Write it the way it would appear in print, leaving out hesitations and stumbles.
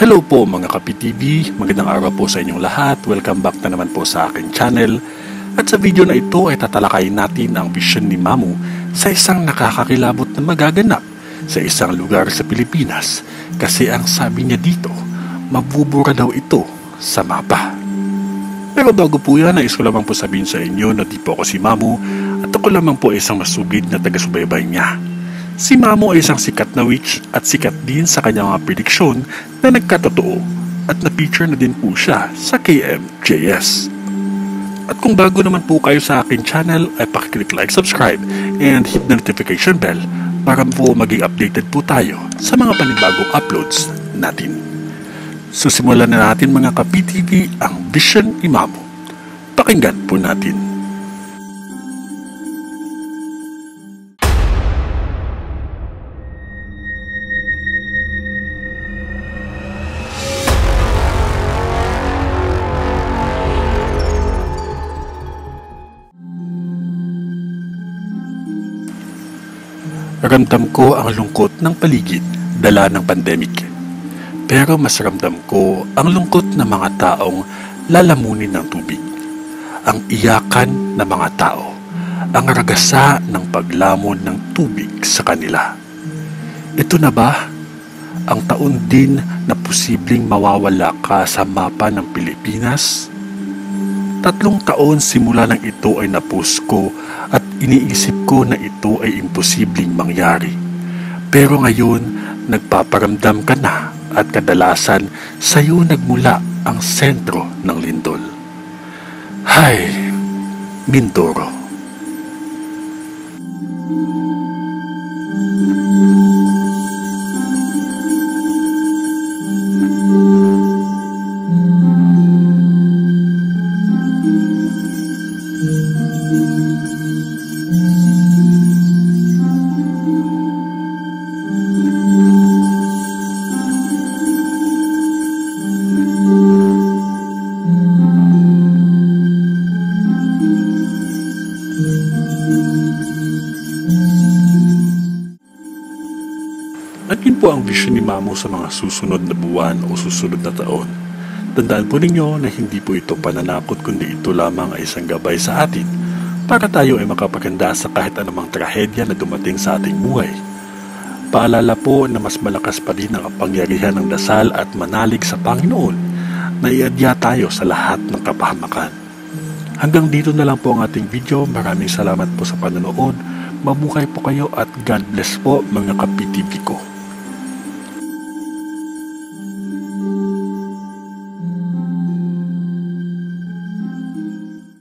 Hello po mga KapiTV, magandang araw po sa inyong lahat. Welcome back na naman po sa aking channel. At sa video na ito ay tatalakayin natin ang vision ni Mamu sa isang nakakakilabot na magaganap sa isang lugar sa Pilipinas. Kasi ang sabi niya dito, mabubura daw ito sa mapa. Pero bago po yan, nais ko lamang po sabihin sa inyo na di po ako si Mamu at ako lamang po ay isang masugid na taga-subaybay niya. Si Mamu ay isang sikat na witch at sikat din sa kanyang mga prediksyon na nagkatotoo at na-feature na din po siya sa KMJS. At kung bago naman po kayo sa akin channel ay pakiclick like, subscribe, and hit the notification bell para po maging updated po tayo sa mga panibagong uploads natin. So simulan na natin mga KapiTV ang vision ni Mamu. Pakinggan po natin. Ramdam ko ang lungkot ng paligid dala ng pandemic. Pero mas ramdam ko ang lungkot ng mga taong lalamunin ng tubig. Ang iyakan ng mga tao. Ang ragasa ng paglamon ng tubig sa kanila. Ito na ba? Ang taon din na posibleng mawawala ka sa mapa ng Pilipinas? 3 taon simula nang ito ay napos ko at iniisip ko na ito ay imposibleng mangyari. Pero ngayon, nagpaparamdam ka na at kadalasan sa iyo nagmula ang sentro ng lindol. Hay, Mindoro. Po ang vision ni Mamu sa mga susunod na buwan o susunod na taon. Tandaan po ninyo na hindi po ito pananakot kundi ito lamang ay isang gabay sa atin para tayo ay makapaganda sa kahit anumang trahedya na dumating sa ating buhay. Paalala po na mas malakas pa din ang kapangyarihan ng dasal at manalig sa Panginoon na iadya tayo sa lahat ng kapahamakan. Hanggang dito na lang po ang ating video. Maraming salamat po sa panonood. Mabuhay po kayo at God bless po mga KapiTV ko.